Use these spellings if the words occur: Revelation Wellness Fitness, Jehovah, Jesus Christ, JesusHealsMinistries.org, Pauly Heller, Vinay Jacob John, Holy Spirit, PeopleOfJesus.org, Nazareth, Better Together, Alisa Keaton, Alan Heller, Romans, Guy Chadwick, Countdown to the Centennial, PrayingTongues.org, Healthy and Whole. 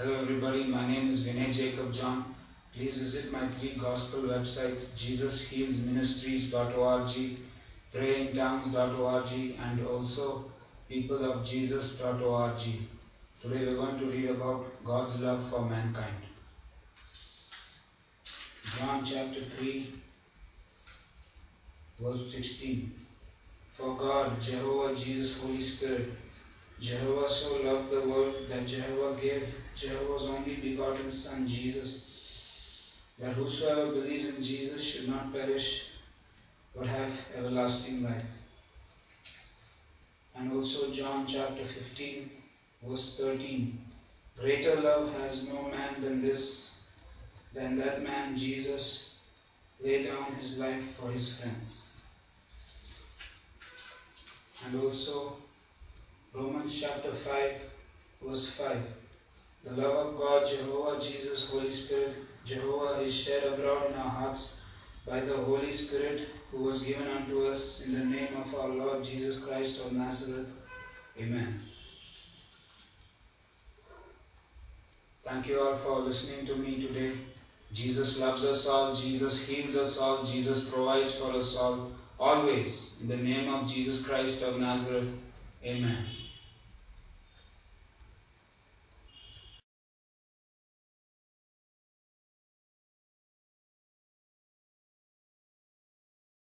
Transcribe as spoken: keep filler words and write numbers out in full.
Hello everybody, my name is Vinay Jacob John. Please visit my three gospel websites, Jesus Heals Ministries dot org, Praying Tongues dot org and also People of Jesus dot org. Today we are going to read about God's love for mankind. John chapter three, verse sixteen. For God, Jehovah, Jesus, Holy Spirit, Jehovah so loved the world that Jehovah gave Jehovah's only begotten Son, Jesus, that whosoever believes in Jesus should not perish, but have everlasting life. And also John chapter fifteen, verse thirteen. Greater love has no man than this, than that man Jesus laid down his life for his friends. And also Romans chapter five, verse five. The love of God, Jehovah, Jesus, Holy Spirit, Jehovah is shed abroad in our hearts by the Holy Spirit who was given unto us in the name of our Lord Jesus Christ of Nazareth. Amen. Thank you all for listening to me today. Jesus loves us all. Jesus heals us all. Jesus provides for us all. Always. In the name of Jesus Christ of Nazareth. Amen.